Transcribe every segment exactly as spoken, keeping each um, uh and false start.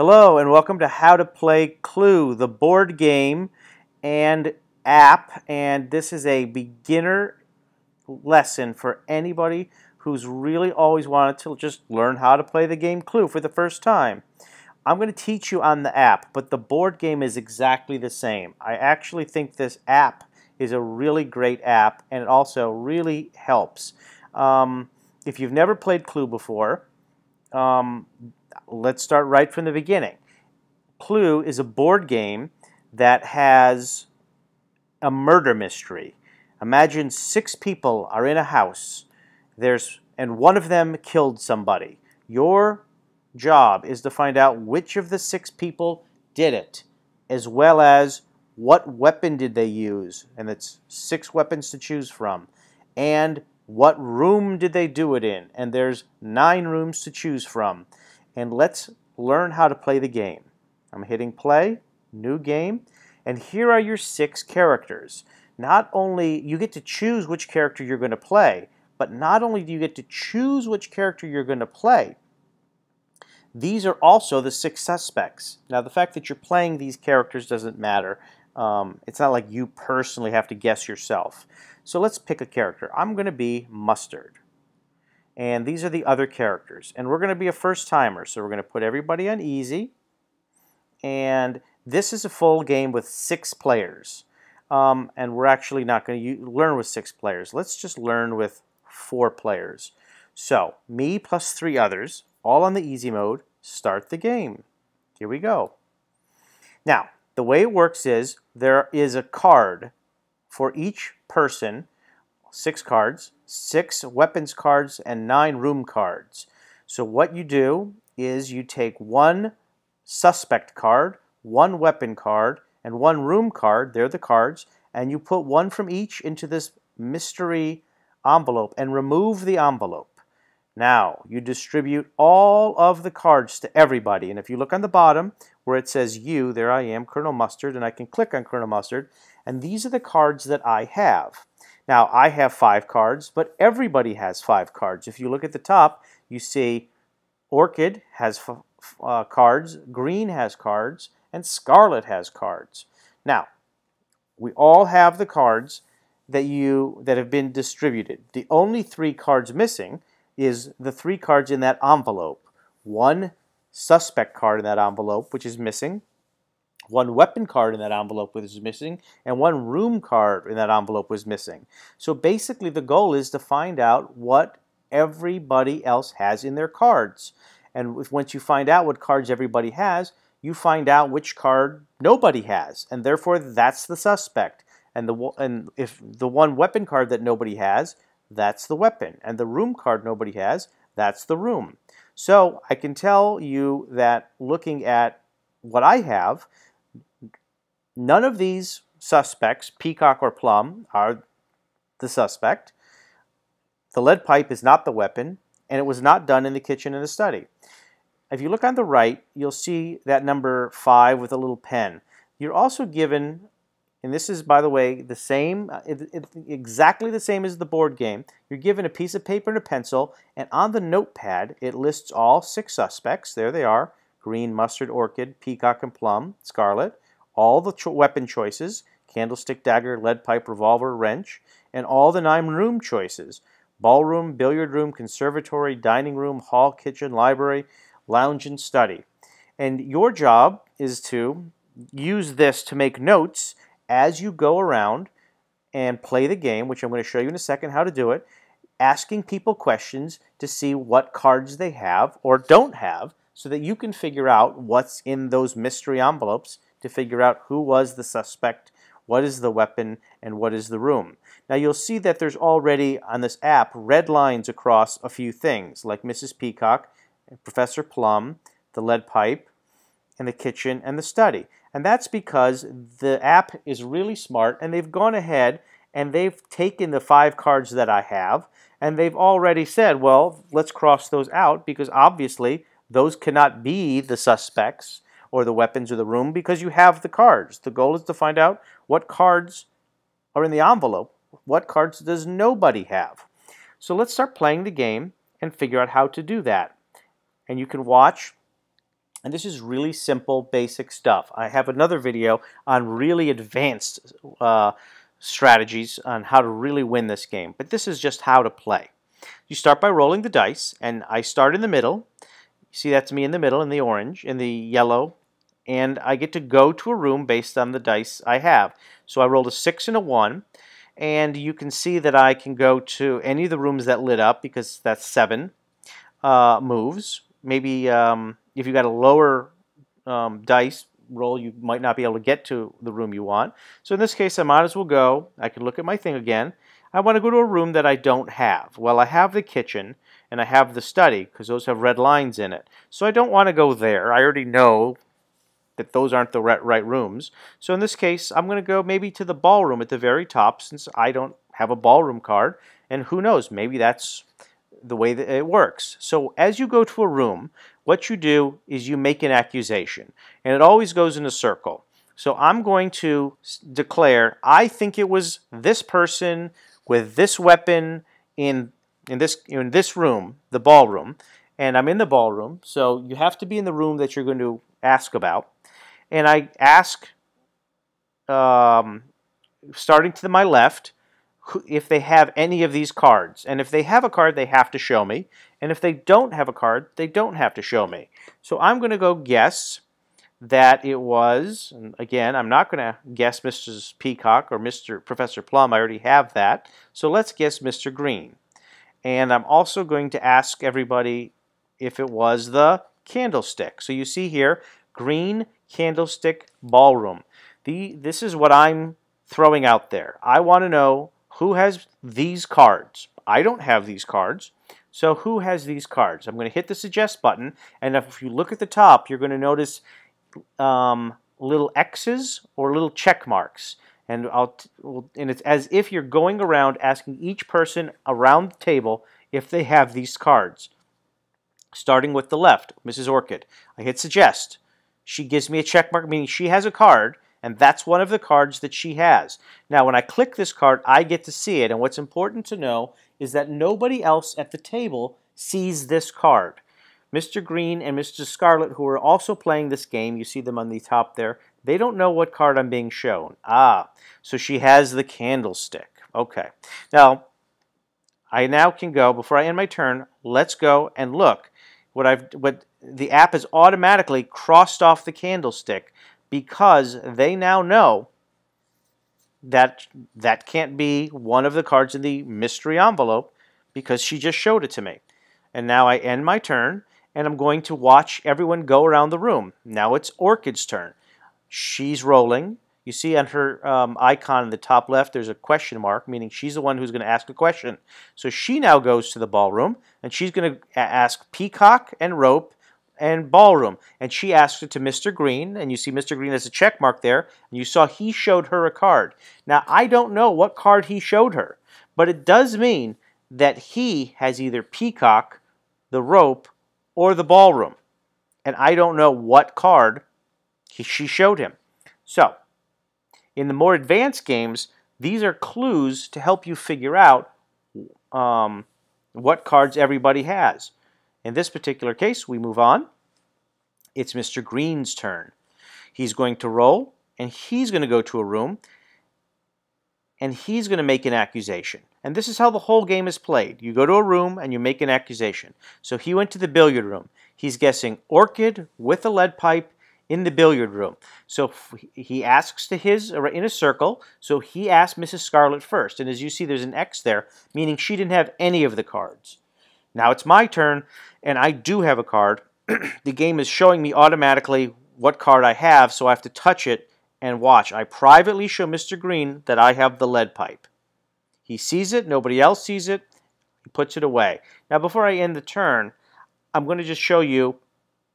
Hello and welcome to How to Play Clue, the board game and app, and this is a beginner lesson for anybody who's really always wanted to just learn how to play the game Clue for the first time. I'm going to teach you on the app, but the board game is exactly the same. I actually think this app is a really great app, and it also really helps. Um, if you've never played Clue before, um, let's start right from the beginning. Clue is a board game that has a murder mystery. Imagine six people are in a house, there's and one of them killed somebody. Your job is to find out which of the six people did it, as well as what weapon did they use, and that's six weapons to choose from, and what room did they do it in, and there's nine rooms to choose from. And let's learn how to play the game. I'm hitting play, new game, and here are your six characters. Not only you get to choose which character you're going to play, but not only do you get to choose which character you're going to play, these are also the six suspects. Now the fact that you're playing these characters doesn't matter. Um, it's not like you personally have to guess yourself. So let's pick a character. I'm going to be Mustard. And these are the other characters. And we're going to be a first-timer, so we're going to put everybody on easy. And this is a full game with six players. Um, and we're actually not going to learn with six players. Let's just learn with four players. So, me plus three others, all on the easy mode, start the game. Here we go. Now, the way it works is there is a card for each person, six cards, six weapons cards, and nine room cards. So what you do is you take one suspect card, one weapon card, and one room card, they're the cards, and you put one from each into this mystery envelope and remove the envelope. Now, you distribute all of the cards to everybody, and if you look on the bottom where it says you, there I am, Colonel Mustard, and I can click on Colonel Mustard, and these are the cards that I have. Now, I have five cards, but everybody has five cards. If you look at the top, you see Orchid has f uh, cards, Green has cards, and Scarlet has cards. Now, we all have the cards that, you, that have been distributed. The only three cards missing is the three cards in that envelope. One suspect card in that envelope, which is missing. One weapon card in that envelope was missing, and one room card in that envelope was missing. So basically the goal is to find out what everybody else has in their cards. And once you find out what cards everybody has, you find out which card nobody has, and therefore that's the suspect. And, the, and if the one weapon card that nobody has, that's the weapon. And the room card nobody has, that's the room. So I can tell you that looking at what I have, none of these suspects, Peacock or Plum, are the suspect. The lead pipe is not the weapon, and it was not done in the kitchen in the study. If you look on the right, you'll see that number five with a little pen. You're also given, and this is, by the way, the same, it, it, exactly the same as the board game. You're given a piece of paper and a pencil, and on the notepad, it lists all six suspects. There they are. Green, Mustard, Orchid, Peacock, and Plum, Scarlet. All the cho weapon choices, candlestick, dagger, lead pipe, revolver, wrench, and all the nine room choices, ballroom, billiard room, conservatory, dining room, hall, kitchen, library, lounge, and study. And your job is to use this to make notes as you go around and play the game, which I'm going to show you in a second how to do it, asking people questions to see what cards they have or don't have, so that you can figure out what's in those mystery envelopes to figure out who was the suspect, what is the weapon, and what is the room. Now you'll see that there's already on this app red lines across a few things, like Missus Peacock, Professor Plum, the lead pipe, and the kitchen, and the study. And that's because the app is really smart, and they've gone ahead and they've taken the five cards that I have, and they've already said, well, let's cross those out, because obviously those cannot be the suspects or the weapons or the room, because you have the cards. The goal is to find out what cards are in the envelope, what cards does nobody have. So let's start playing the game and figure out how to do that. And you can watch And this is really simple, basic stuff. I have another video on really advanced uh, strategies on how to really win this game. But this is just how to play. You start by rolling the dice, and I start in the middle. You see that's me in the middle, in the orange, in the yellow. And I get to go to a room based on the dice I have. So I rolled a six and a one. And you can see that I can go to any of the rooms that lit up, because that's seven uh, moves. Maybe um, if you got a lower um, dice roll, you might not be able to get to the room you want. So in this case, I might as well go. I can look at my thing again. I want to go to a room that I don't have. Well, I have the kitchen and I have the study, because those have red lines in it. So I don't want to go there. I already know that those aren't the right rooms. So in this case, I'm going to go maybe to the ballroom at the very top, since I don't have a ballroom card. And who knows, maybe that's the way that it works. So as you go to a room, what you do is you make an accusation, and it always goes in a circle. So I'm going to declare, I think it was this person with this weapon in in this in this room, the ballroom, and I'm in the ballroom. So you have to be in the room that you're going to ask about, and I ask, um, starting to my left, if they have any of these cards. And if they have a card, they have to show me. And if they don't have a card, they don't have to show me. So I'm going to go guess that it was, and again, I'm not going to guess Missus Peacock or Mister Professor Plum. I already have that. So let's guess Mister Green. And I'm also going to ask everybody if it was the candlestick. So you see here, green candlestick ballroom. The, this is what I'm throwing out there. I want to know who has these cards. I don't have these cards, so who has these cards? I'm going to hit the suggest button, and if you look at the top, you're going to notice um, little X's or little check marks, and, I'll and it's as if you're going around asking each person around the table if they have these cards. Starting with the left, Missus Orchid. I hit suggest. She gives me a check mark, meaning she has a card, and that's one of the cards that she has. Now, when I click this card, I get to see it. And what's important to know is that nobody else at the table sees this card. Mister Green and Missus Scarlet, who are also playing this game, you see them on the top there, they don't know what card I'm being shown. Ah, so she has the candlestick. Okay. Now, I now can go, before I end my turn, let's go and look. What I've, what the app has automatically crossed off the candlestick, because they now know that that can't be one of the cards in the mystery envelope, because she just showed it to me. And now I end my turn, and I'm going to watch everyone go around the room. Now it's Orchid's turn. She's rolling. You see on her um, icon in the top left, there's a question mark, meaning she's the one who's going to ask a question. So she now goes to the ballroom, and she's going to ask Peacock and Rope and ballroom, and she asked it to Mister Green, and you see Mister Green has a check mark there, and you saw he showed her a card. Now, I don't know what card he showed her, but it does mean that he has either Peacock, the rope, or the ballroom, and I don't know what card he, she showed him. So, in the more advanced games, these are clues to help you figure out um, what cards everybody has. In this particular case, we move on. It's Mister Green's turn. He's going to roll, and he's going to go to a room, and he's going to make an accusation. And this is how the whole game is played. You go to a room, and you make an accusation. So he went to the billiard room. He's guessing Orchid with a lead pipe in the billiard room. So he asks to his, in a circle, so he asked Missus Scarlet first. And as you see, there's an X there, meaning she didn't have any of the cards. Now it's my turn, and I do have a card. The game is showing me automatically what card I have, so I have to touch it and watch. I privately show Mister Green that I have the lead pipe. He sees it, nobody else sees it, he puts it away. Now before I end the turn, I'm going to just show you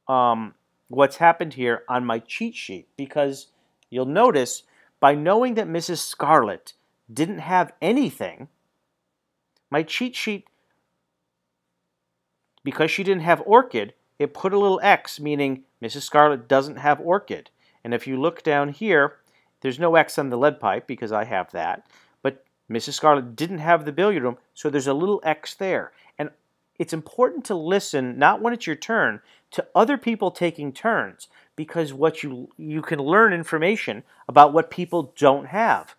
um, what's happened here on my cheat sheet, because you'll notice by knowing that Missus Scarlet didn't have anything, my cheat sheet, because she didn't have Orchid, it put a little X, meaning Missus Scarlet doesn't have Orchid. And if you look down here, there's no X on the lead pipe, because I have that. But Missus Scarlet didn't have the billiard room, so there's a little X there. And it's important to listen, not when it's your turn, to other people taking turns, because what you you can learn information about what people don't have.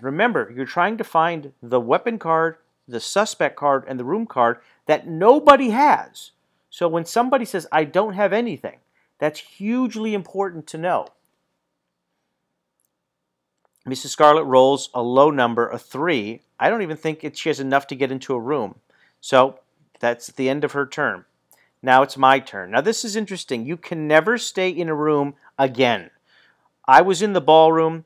Remember, you're trying to find the weapon card, the suspect card, and the room card that nobody has. So when somebody says, I don't have anything, that's hugely important to know. Missus Scarlet rolls a low number, a three. I don't even think it, she has enough to get into a room. So that's the end of her turn. Now it's my turn. Now this is interesting. You can never stay in a room again. I was in the ballroom.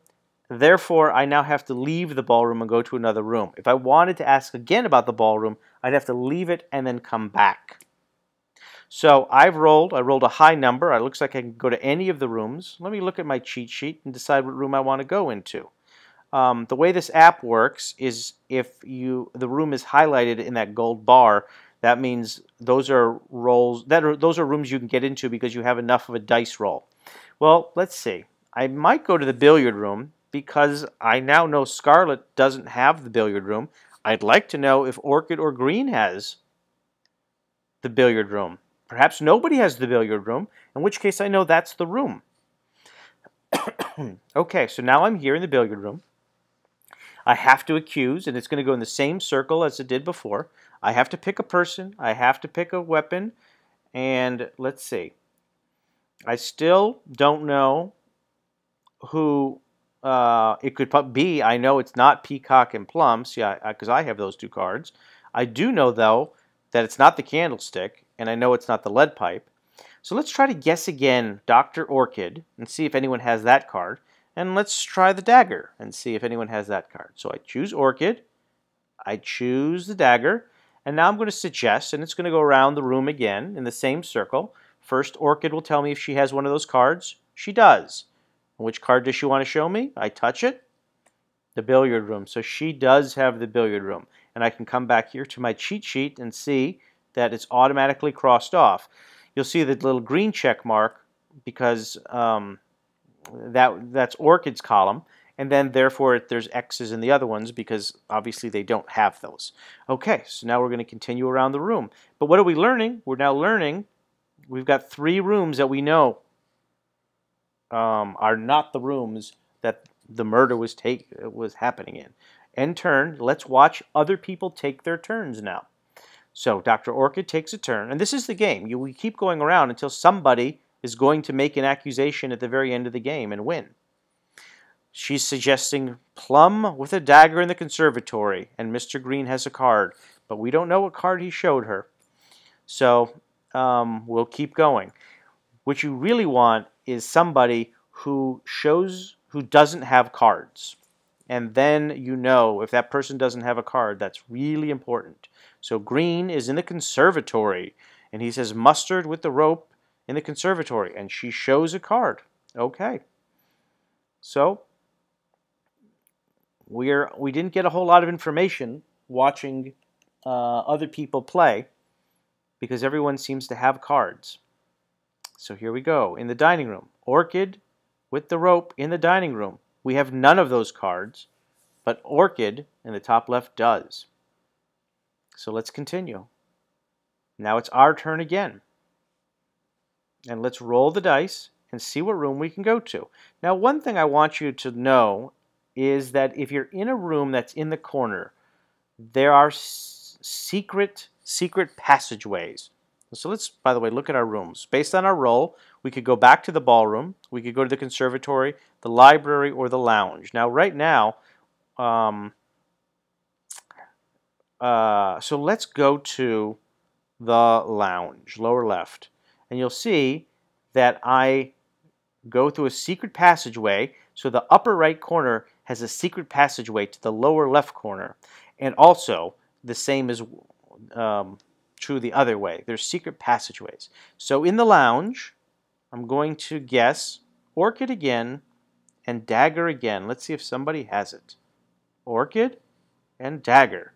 Therefore, I now have to leave the ballroom and go to another room. If I wanted to ask again about the ballroom, I'd have to leave it and then come back. So I've rolled. I rolled a high number. It looks like I can go to any of the rooms. Let me look at my cheat sheet and decide what room I want to go into. Um, the way this app works is if you the room is highlighted in that gold bar, that means those are rolls. That are, those are rooms you can get into because you have enough of a dice roll. Well, let's see. I might go to the billiard room, because I now know Scarlet doesn't have the billiard room. I'd like to know if Orchid or Green has the billiard room. Perhaps nobody has the billiard room, in which case I know that's the room. Okay, so now I'm here in the billiard room. I have to accuse, and it's going to go in the same circle as it did before. I have to pick a person. I have to pick a weapon. And let's see. I still don't know who... Uh, it could be, I know it's not Peacock and Plum, see, because I, I, I have those two cards. I do know, though, that it's not the candlestick, and I know it's not the lead pipe. So let's try to guess again Doctor Orchid and see if anyone has that card. And let's try the dagger and see if anyone has that card. So I choose Orchid, I choose the dagger, and now I'm going to suggest, and it's going to go around the room again in the same circle. First, Orchid will tell me if she has one of those cards. She does. Which card does she want to show me? I touch it. The billiard room. So she does have the billiard room. And I can come back here to my cheat sheet and see that it's automatically crossed off. You'll see the little green check mark because um, that that's Orchid's column. And then, therefore, there's X's in the other ones because, obviously, they don't have those. Okay, so now we're going to continue around the room. But what are we learning? We're now learning we've got three rooms that we know Um, are not the rooms that the murder was take was happening in. End turn. Let's watch other people take their turns now. So Doctor Orchid takes a turn, and this is the game. You we keep going around until somebody is going to make an accusation at the very end of the game and win. She's suggesting Plum with a dagger in the conservatory, and Mister Green has a card, but we don't know what card he showed her. So um, we'll keep going. What you really want is somebody who shows who doesn't have cards. And then you know if that person doesn't have a card, that's really important. So Green is in the conservatory, and he says Mustard with the rope in the conservatory, and she shows a card. Okay. So we're we didn't get a whole lot of information watching uh, other people play because everyone seems to have cards. So here we go, in the dining room. Orchid with the rope in the dining room. We have none of those cards, but Orchid in the top left does. So let's continue. Now it's our turn again. And let's roll the dice and see what room we can go to. Now one thing I want you to know is that if you're in a room that's in the corner, there are secret, secret passageways. So let's, by the way, look at our rooms. Based on our roll, we could go back to the ballroom, we could go to the conservatory, the library, or the lounge. Now, right now, um, uh, so let's go to the lounge, lower left. And you'll see that I go through a secret passageway, so the upper right corner has a secret passageway to the lower left corner. And also, the same as... Um, true the other way. There's secret passageways. So in the lounge, I'm going to guess Orchid again and dagger again. Let's see if somebody has it. Orchid and dagger.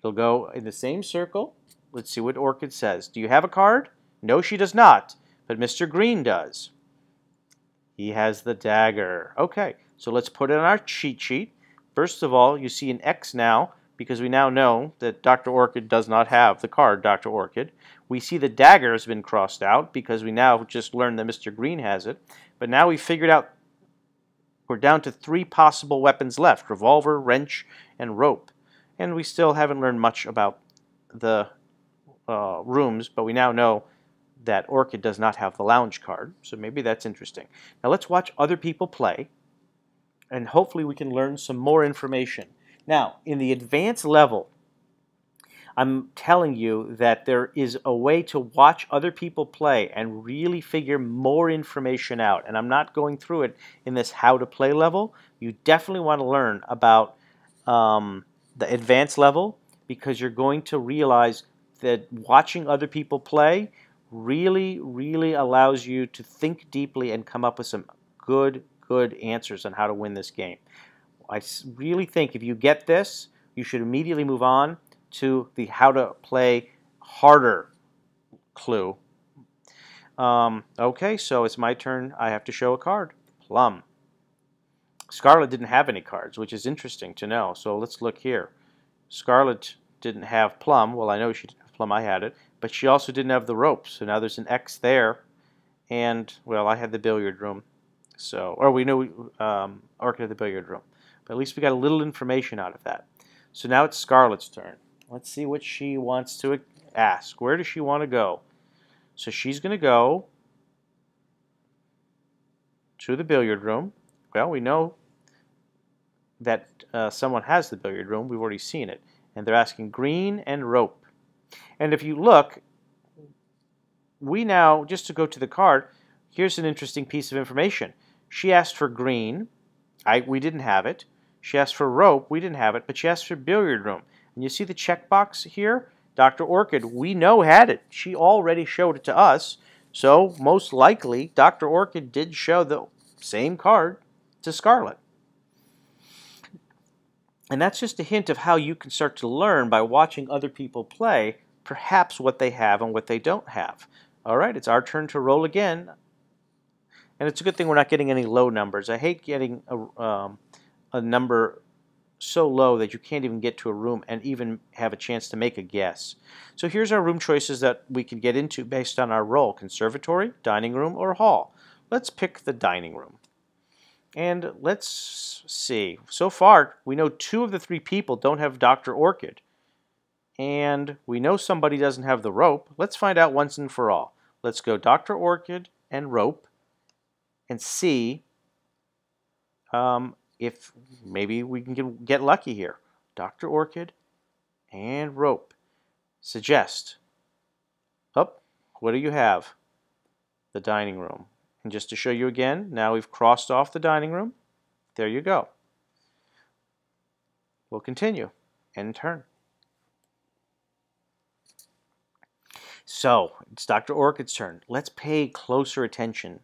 It'll go in the same circle. Let's see what Orchid says. Do you have a card? No, she does not, but Mister Green does. He has the dagger. Okay, so let's put it on our cheat sheet. First of all, you see an X now because we now know that Doctor Orchid does not have the card Doctor Orchid. We see the dagger has been crossed out because we now just learned that Mister Green has it. But now we figured out we're down to three possible weapons left: revolver, wrench, and rope. And we still haven't learned much about the uh, rooms, but we now know that Orchid does not have the lounge card, so maybe that's interesting. Now let's watch other people play, and hopefully we can learn some more information. Now, in the advanced level, I'm telling you that there is a way to watch other people play and really figure more information out, and I'm not going through it in this how to play level. You definitely want to learn about um, the advanced level, because you're going to realize that watching other people play really, really allows you to think deeply and come up with some good, good answers on how to win this game. I really think if you get this, you should immediately move on to the how to play harder clue. Um, okay, so it's my turn. I have to show a card. Plum. Scarlet didn't have any cards, which is interesting to know. So let's look here. Scarlet didn't have Plum. Well, I know she didn't have Plum. I had it. But she also didn't have the rope. So now there's an X there. And, well, I had the billiard room. So, or we know um, Orchid had the billiard room. But at least we got a little information out of that. So now it's Scarlet's turn. Let's see what she wants to ask. Where does she want to go? So she's going to go to the billiard room. Well, we know that uh, someone has the billiard room. We've already seen it. And they're asking green and rope. And if you look, we now, just to go to the card, here's an interesting piece of information. She asked for green. I, we didn't have it. She asked for rope. We didn't have it. But she asked for billiard room. And you see the checkbox here? Doctor Orchid, we know, had it. She already showed it to us. So most likely, Doctor Orchid did show the same card to Scarlet. And that's just a hint of how you can start to learn by watching other people play, perhaps what they have and what they don't have. All right, it's our turn to roll again. And it's a good thing we're not getting any low numbers. I hate getting a, um, a number so low that you can't even get to a room and even have a chance to make a guess. So here's our room choices that we can get into based on our role: conservatory, dining room, or hall. Let's pick the dining room. And let's see. So far, we know two of the three people don't have Doctor Orchid. And we know somebody doesn't have the rope. Let's find out once and for all. Let's go Doctor Orchid and rope and see um, if maybe we can get lucky here. Doctor Orchid and rope. Suggest. Oh, what do you have? The dining room. And just to show you again, now we've crossed off the dining room. There you go. We'll continue. End turn. So, it's Doctor Orchid's turn. Let's pay closer attention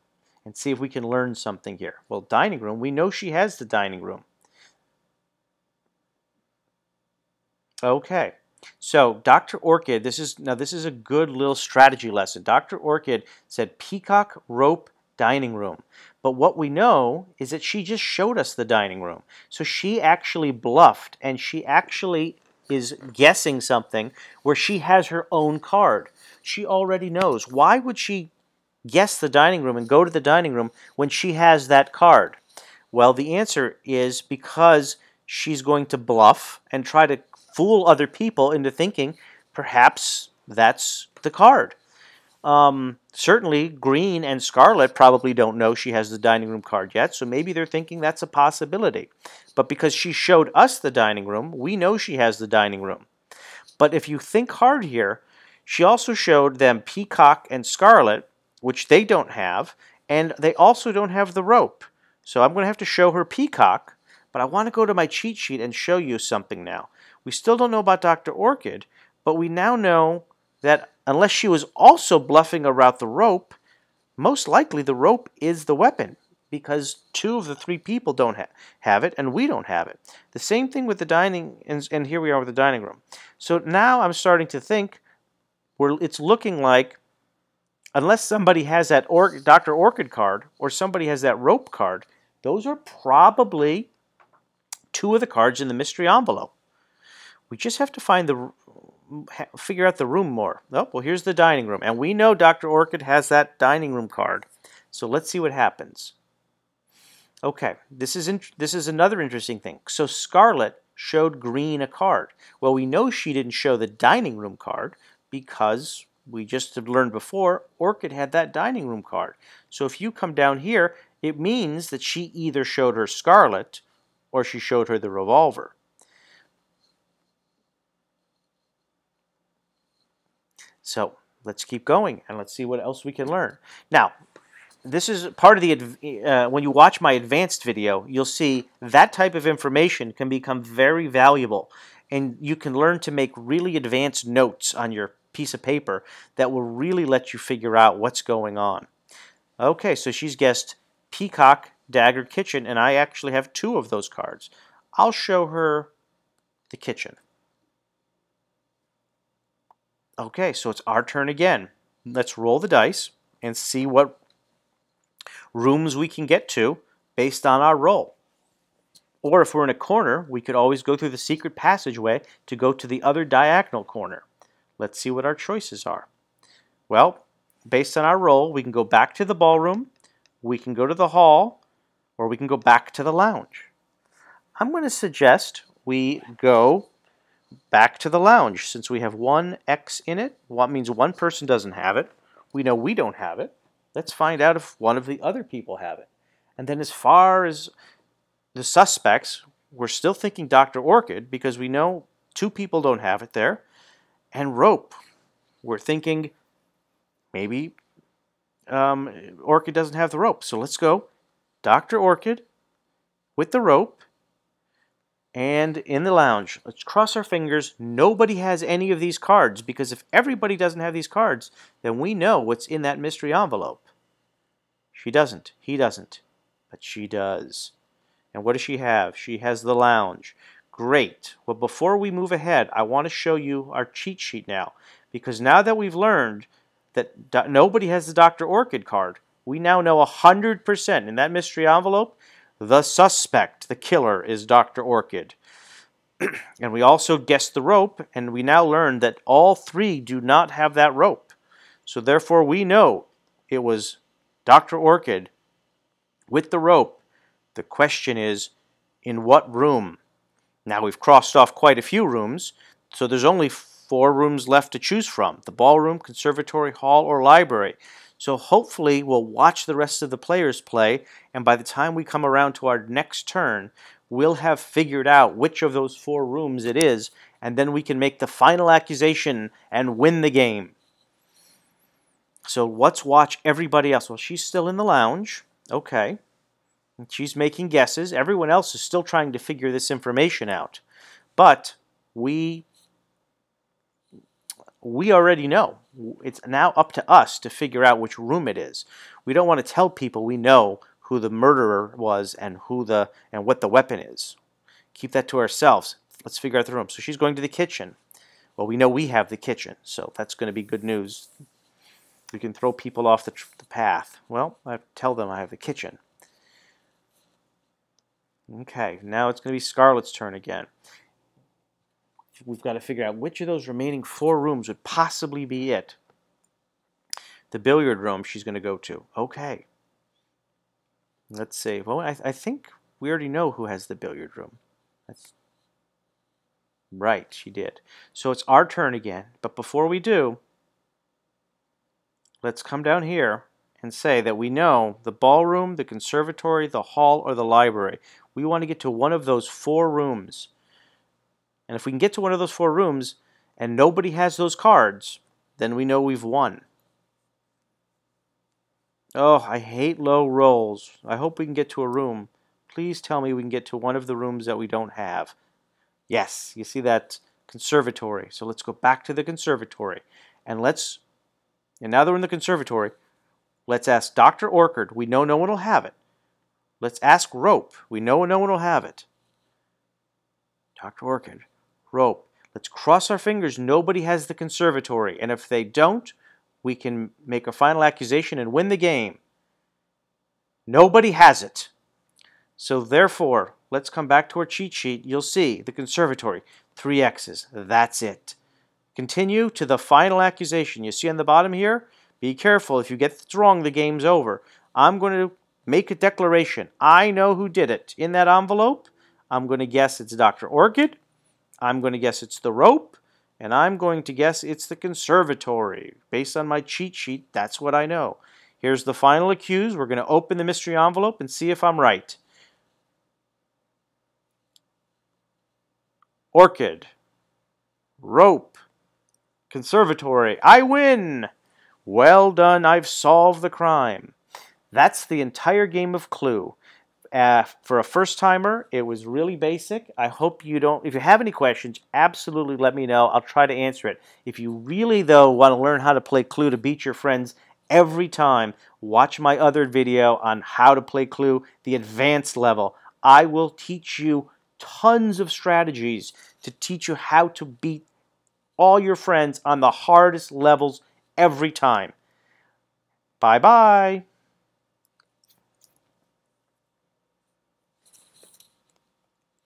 and see if we can learn something here. Well, dining room, we know she has the dining room. Okay. So, Doctor Orchid, this is now this is a good little strategy lesson. Doctor Orchid said Peacock, rope, dining room. But what we know is that she just showed us the dining room. So she actually bluffed, and she actually is guessing something where she has her own card. She already knows. Why would she guess the dining room and go to the dining room when she has that card? Well, the answer is because she's going to bluff and try to fool other people into thinking perhaps that's the card. Um, certainly, Green and Scarlet probably don't know she has the dining room card yet, so maybe they're thinking that's a possibility. But because she showed us the dining room, we know she has the dining room. But if you think hard here, she also showed them Peacock and Scarlet, which they don't have, and they also don't have the rope. So I'm going to have to show her Peacock, but I want to go to my cheat sheet and show you something now. We still don't know about Doctor Orchid, but we now know that unless she was also bluffing about the rope, most likely the rope is the weapon, because two of the three people don't ha have it, and we don't have it. The same thing with the dining, and, and here we are with the dining room. So now I'm starting to think we're, it's looking like unless somebody has that or Doctor Orchid card or somebody has that rope card, those are probably two of the cards in the mystery envelope. We just have to find the, figure out the room more. Oh, well, here's the dining room. And we know Doctor Orchid has that dining room card. So let's see what happens. Okay, this is, in, this is another interesting thing. So Scarlet showed Green a card. Well, we know she didn't show the dining room card because we just have learned before, Orchid had that dining room card. So if you come down here, it means that she either showed her Scarlet or she showed her the revolver. So let's keep going and let's see what else we can learn. Now, this is part of the, uh, when you watch my advanced video, you'll see that type of information can become very valuable. And you can learn to make really advanced notes on your piece of paper that will really let you figure out what's going on. Okay, so she's guessed Peacock, Dagger, Kitchen, and I actually have two of those cards. I'll show her the kitchen. Okay, so it's our turn again. Let's roll the dice and see what rooms we can get to based on our roll. Or if we're in a corner, we could always go through the secret passageway to go to the other diagonal corner. Let's see what our choices are. Well, based on our roll, we can go back to the ballroom, we can go to the hall, or we can go back to the lounge. I'm going to suggest we go back to the lounge since we have one X in it. Well, that means one person doesn't have it. We know we don't have it. Let's find out if one of the other people have it. And then as far as the suspects, we're still thinking Doctor Orchid because we know two people don't have it there. And rope. We're thinking maybe um, Orchid doesn't have the rope. So let's go Doctor Orchid with the rope and in the lounge. Let's cross our fingers. Nobody has any of these cards because if everybody doesn't have these cards, then we know what's in that mystery envelope. She doesn't. He doesn't. But she does. And what does she have? She has the lounge. Great. Well, before we move ahead, I want to show you our cheat sheet now. Because now that we've learned that do nobody has the Doctor Orchid card, we now know one hundred percent in that mystery envelope, the suspect, the killer, is Doctor Orchid. And we also guessed the rope, and we now learned that all three do not have that rope. So therefore, we know it was Doctor Orchid with the rope. The question is, in what room? Now we've crossed off quite a few rooms, so there's only four rooms left to choose from. The ballroom, conservatory, hall, or library. So hopefully we'll watch the rest of the players play, and by the time we come around to our next turn, we'll have figured out which of those four rooms it is, and then we can make the final accusation and win the game. So let's watch everybody else. Well, she's still in the lounge. Okay. She's making guesses. Everyone else is still trying to figure this information out. But we, we already know. It's now up to us to figure out which room it is. We don't want to tell people we know who the murderer was and, who the, and what the weapon is. Keep that to ourselves. Let's figure out the room. So she's going to the kitchen. Well, we know we have the kitchen, so that's going to be good news. We can throw people off the, the path. Well, I tell them I have the kitchen. Okay, now it's going to be Scarlet's turn again. We've got to figure out which of those remaining four rooms would possibly be it. The billiard room she's going to go to. Okay. Let's see. Well, I, th I think we already know who has the billiard room. That's right, she did. So it's our turn again. But before we do, let's come down here and say that we know the ballroom, the conservatory, the hall, or the library. We want to get to one of those four rooms. And if we can get to one of those four rooms and nobody has those cards, then we know we've won. Oh, I hate low rolls. I hope we can get to a room. Please tell me we can get to one of the rooms that we don't have. Yes, you see that conservatory. So let's go back to the conservatory. And let's, and now that we're in the conservatory, let's ask Doctor Orchid. We know no one will have it. Let's ask rope. We know no one will have it. Doctor Orchid, rope. Let's cross our fingers. Nobody has the conservatory. And if they don't, we can make a final accusation and win the game. Nobody has it. So therefore, let's come back to our cheat sheet. You'll see the conservatory. three X's. That's it. Continue to the final accusation. You see on the bottom here? Be careful. If you get this wrong, the game's over. I'm going to make a declaration. I know who did it. In that envelope, I'm going to guess it's Doctor Orchid. I'm going to guess it's the rope. And I'm going to guess it's the conservatory. Based on my cheat sheet, that's what I know. Here's the final accused. We're going to open the mystery envelope and see if I'm right. Orchid. Rope. Conservatory. I win! Well done. I've solved the crime. That's the entire game of Clue. Uh, for a first-timer, it was really basic. I hope you don't... If you have any questions, absolutely let me know. I'll try to answer it. If you really, though, want to learn how to play Clue to beat your friends every time, watch my other video on how to play Clue, the advanced level. I will teach you tons of strategies to teach you how to beat all your friends on the hardest levels every time. Bye-bye.